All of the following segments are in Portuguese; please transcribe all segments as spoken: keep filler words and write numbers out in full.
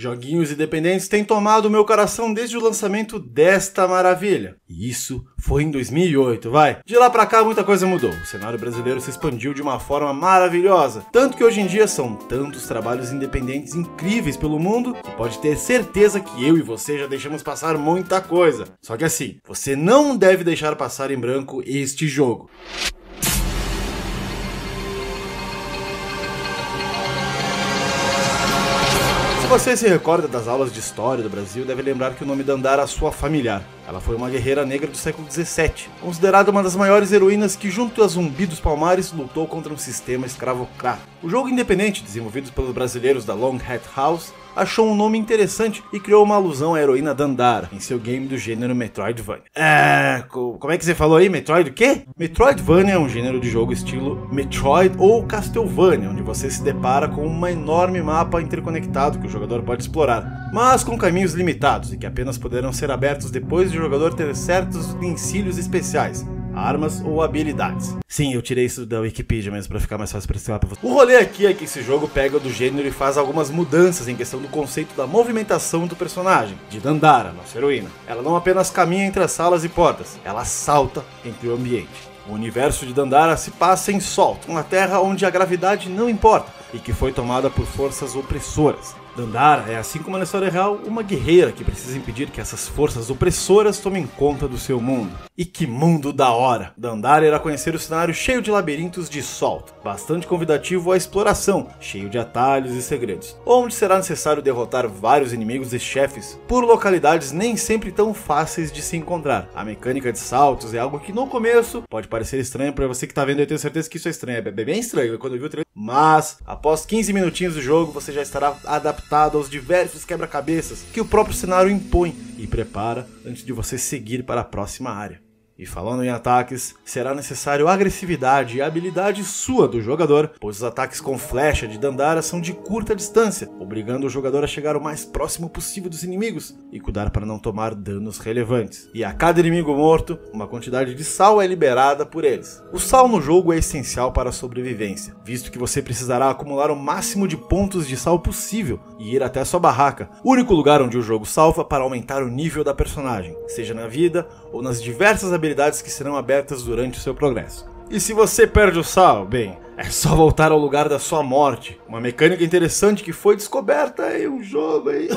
Joguinhos independentes têm tomado o meu coração desde o lançamento desta maravilha. E isso foi em dois mil e oito, vai. De lá pra cá muita coisa mudou. O cenário brasileiro se expandiu de uma forma maravilhosa. Tanto que hoje em dia são tantos trabalhos independentes incríveis pelo mundo que pode ter certeza que eu e você já deixamos passar muita coisa. Só que assim, você não deve deixar passar em branco este jogo. Se você se recorda das aulas de história do Brasil, deve lembrar que o nome Dandara é sua familiar. Ela foi uma guerreira negra do século dezessete, considerada uma das maiores heroínas que, junto a Zumbi dos Palmares, lutou contra um sistema escravocrata. O jogo independente, desenvolvido pelos brasileiros da Long Hat House, achou um nome interessante e criou uma alusão à heroína Dandara em seu game do gênero Metroidvania. É... como é que você falou aí? Metroid o quê? Metroidvania é um gênero de jogo estilo Metroid ou Castlevania, onde você se depara com um enorme mapa interconectado que o jogador pode explorar, mas com caminhos limitados e que apenas poderão ser abertos depois de o jogador ter certos utensílios especiais, armas ou habilidades. Sim, eu tirei isso da Wikipedia mesmo pra ficar mais fácil pra explicar pra você. O rolê aqui é que esse jogo pega do gênero e faz algumas mudanças em questão do conceito da movimentação do personagem, de Dandara, nossa heroína. Ela não apenas caminha entre as salas e portas, ela salta entre o ambiente. O universo de Dandara se passa em Sol, uma terra onde a gravidade não importa e que foi tomada por forças opressoras. Dandara é, assim como na história real, uma guerreira que precisa impedir que essas forças opressoras tomem conta do seu mundo. E que mundo da hora! Dandara irá conhecer o cenário cheio de labirintos de Sol, bastante convidativo à exploração, cheio de atalhos e segredos, onde será necessário derrotar vários inimigos e chefes por localidades nem sempre tão fáceis de se encontrar. A mecânica de saltos é algo que no começo pode parecer estranho pra você que tá vendo, eu tenho certeza que isso é estranho, é bem estranho quando eu vi o trailer, mas após quinze minutinhos do jogo você já estará adaptado aos diversos quebra-cabeças que o próprio cenário impõe e prepara antes de você seguir para a próxima área. E falando em ataques, será necessário agressividade e habilidade sua do jogador, pois os ataques com flecha de Dandara são de curta distância, obrigando o jogador a chegar o mais próximo possível dos inimigos e cuidar para não tomar danos relevantes. E a cada inimigo morto, uma quantidade de sal é liberada por eles. O sal no jogo é essencial para a sobrevivência, visto que você precisará acumular o máximo de pontos de sal possível e ir até a sua barraca, único lugar onde o jogo salva para aumentar o nível da personagem, seja na vida ou nas diversas habilidades que serão abertas durante o seu progresso. E se você perde o sal, bem, é só voltar ao lugar da sua morte. Uma mecânica interessante que foi descoberta em um jogo aí.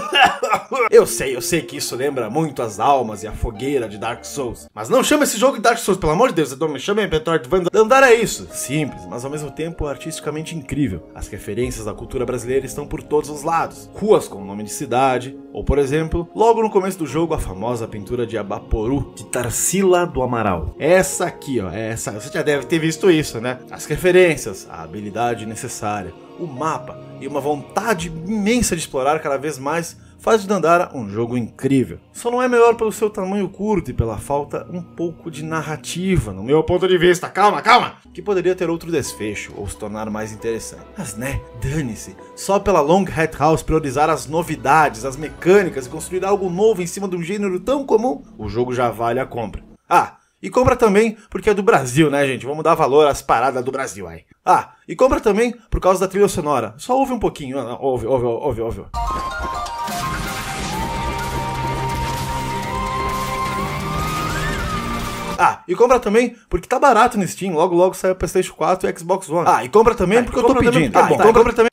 Eu sei, eu sei que isso lembra muito as almas e a fogueira de Dark Souls. Mas não chama esse jogo de Dark Souls, pelo amor de Deus. Não me chame Metroidvania. Dandara é isso. Simples, mas ao mesmo tempo artisticamente incrível. As referências da cultura brasileira estão por todos os lados. Ruas com o nome de cidade. Ou, por exemplo, logo no começo do jogo, a famosa pintura de Abaporu, de Tarsila do Amaral. Essa aqui, ó. Essa, você já deve ter visto isso, né? As referências, a habilidade necessária, o mapa e uma vontade imensa de explorar cada vez mais faz de Dandara um jogo incrível. Só não é melhor pelo seu tamanho curto e pela falta um pouco de narrativa, no meu ponto de vista, calma, calma, que poderia ter outro desfecho ou se tornar mais interessante. Mas né, dane-se, só pela Long Hat House priorizar as novidades, as mecânicas e construir algo novo em cima de um gênero tão comum, o jogo já vale a compra. Ah, e compra também porque é do Brasil, né, gente? Vamos dar valor às paradas do Brasil aí. Ah, e compra também por causa da trilha sonora. Só ouve um pouquinho. Ah, não, ouve, ouve, ouve, ouve. Ah, e compra também porque tá barato no Steam. Logo, logo sai o PlayStation quatro e Xbox One. Ah, e compra também porque eu tô pedindo. Ah, e compra também.